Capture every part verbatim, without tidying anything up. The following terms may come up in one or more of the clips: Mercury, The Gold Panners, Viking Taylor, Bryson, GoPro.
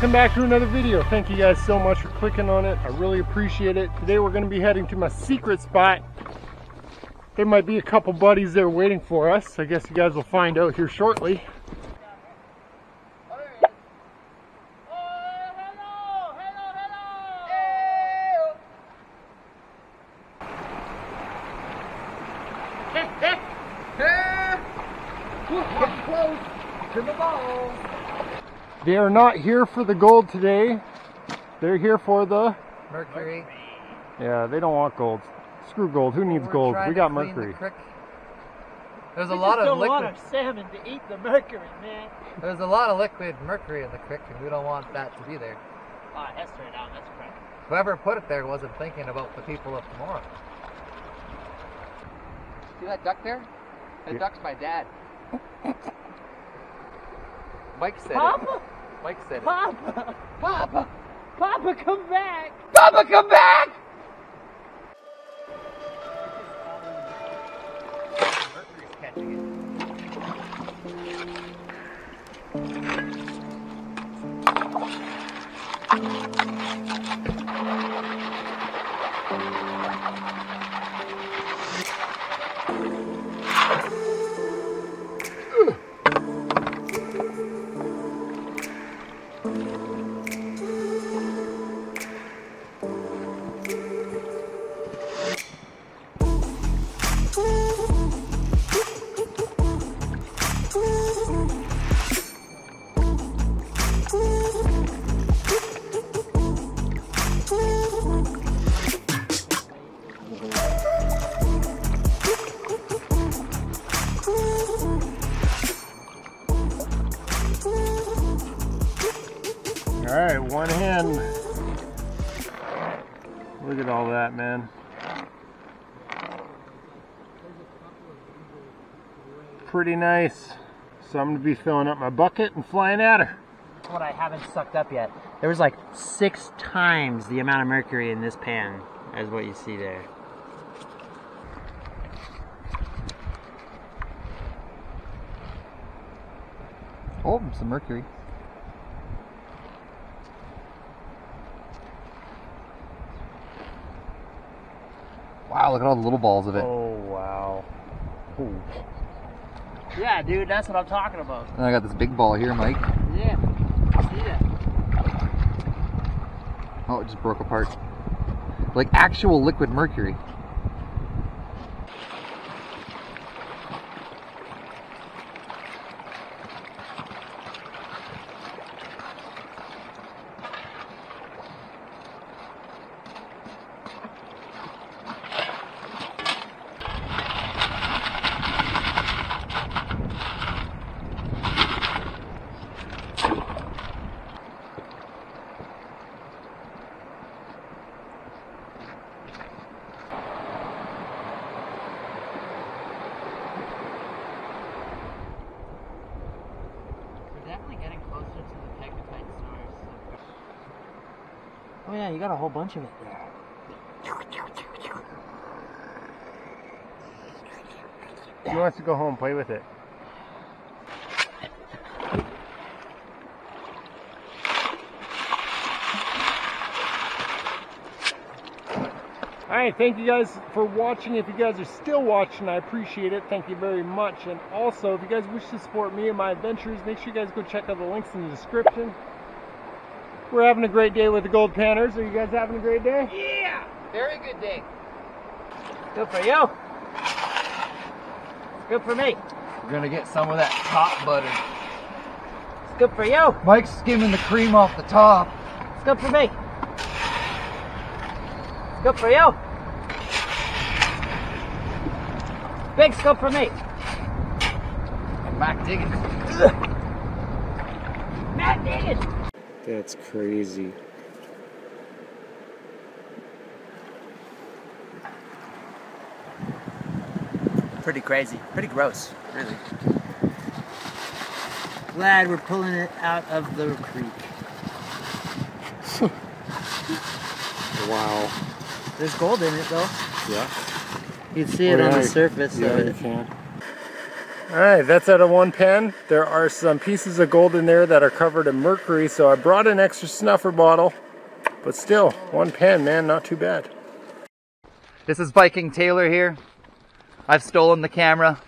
welcome back to another video. Thank you guys so much for clicking on it. I really appreciate it. Today we're going to be heading to my secret spot. There might be a couple buddies there waiting for us. I guess you guys will find out here shortly. They are not here for the gold today. They're here for the Mercury. Yeah, they don't want gold. Screw gold. Who needs gold? We got Mercury. The There's a lot of liquid. Want salmon to eat the Mercury, man. There's a lot of liquid mercury in the creek, and we don't want that to be there. Oh, that's right down. That's correct. Whoever put it there wasn't thinking about the people of tomorrow. See that duck there? That yeah. duck's my dad. Mike said Papa? it. Mike said Papa. it. Papa! Papa! Papa, come back! Papa, come back! Mercury's catching it. Alright, one hand. Look at all that, man. Pretty nice. So I'm going to be filling up my bucket and flying at her. What I haven't sucked up yet. There was like six times the amount of mercury in this pan as what you see there. Oh, some mercury. Wow, look at all the little balls of it. Oh, wow. Ooh. Yeah, dude, that's what I'm talking about. And I got this big ball here, Mike. Yeah, see that? Oh, it just broke apart. Like actual liquid mercury. Oh yeah, you got a whole bunch of it there. He wants to go home and play with it. Alright, thank you guys for watching. If you guys are still watching, I appreciate it. Thank you very much. And also, if you guys wish to support me and my adventures, make sure you guys go check out the links in the description. We're having a great day with the gold panners. Are you guys having a great day? Yeah! Very good day. Good for you. It's good for me. We're going to get some of that top butter. It's good for you. Mike's skimming the cream off the top. It's good for me. It's good for you. Big scoop for me. I'm back digging. Matt digging. That's crazy. Pretty crazy. Pretty gross, really. Glad we're pulling it out of the creek. Wow. There's gold in it, though. Yeah. You'd see it on the surface of it. Yeah, you can. Alright, that's out of one pen. There are some pieces of gold in there that are covered in mercury, so I brought an extra snuffer bottle. But still, one pen, man, not too bad. This is Viking Taylor here. I've stolen the camera,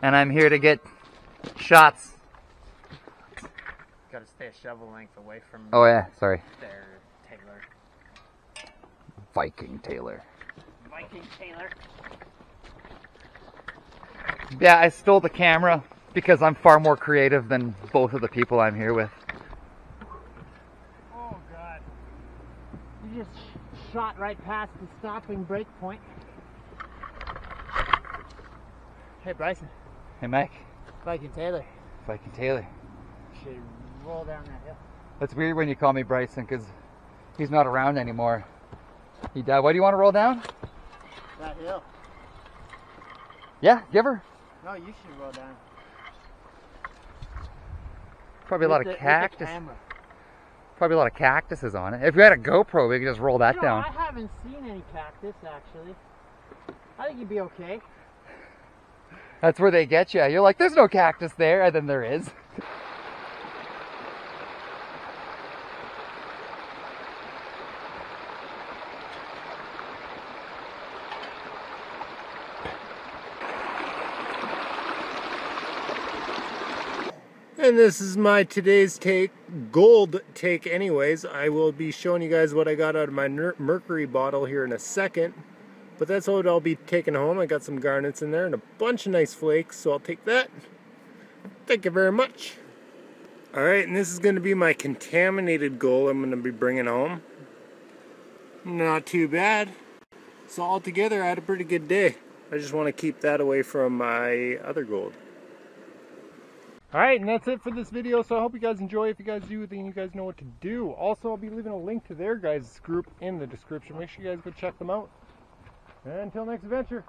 and I'm here to get shots. Gotta stay a shovel length away from... Oh yeah, sorry. There, Taylor. Viking Taylor. Viking Taylor. Yeah, I stole the camera because I'm far more creative than both of the people I'm here with. Oh, God. You just sh shot right past the stopping break point. Hey, Bryson. Hey, Mike. Viking Taylor. Viking Taylor. Should roll down that hill. That's weird when you call me Bryson because he's not around anymore. He died. Why do you want to roll down? That hill. Yeah, give her. No, you should roll down. Probably with a lot the, of cactus. Probably a lot of cactuses on it. If you had a GoPro, we could just roll that you know, down. I haven't seen any cactus, actually. I think you'd be okay. That's where they get you. You're like, there's no cactus there, and then there is. And this is my today's take, gold take anyways. I will be showing you guys what I got out of my mercury bottle here in a second. But that's what I'll be taking home. I got some garnets in there and a bunch of nice flakes, so I'll take that. Thank you very much. Alright, and this is going to be my contaminated gold I'm going to be bringing home. Not too bad. So altogether, I had a pretty good day. I just want to keep that away from my other gold. Alright, and that's it for this video, so I hope you guys enjoy. If you guys do, then you guys know what to do. Also, I'll be leaving a link to their guys' group in the description. Make sure you guys go check them out. And until next adventure.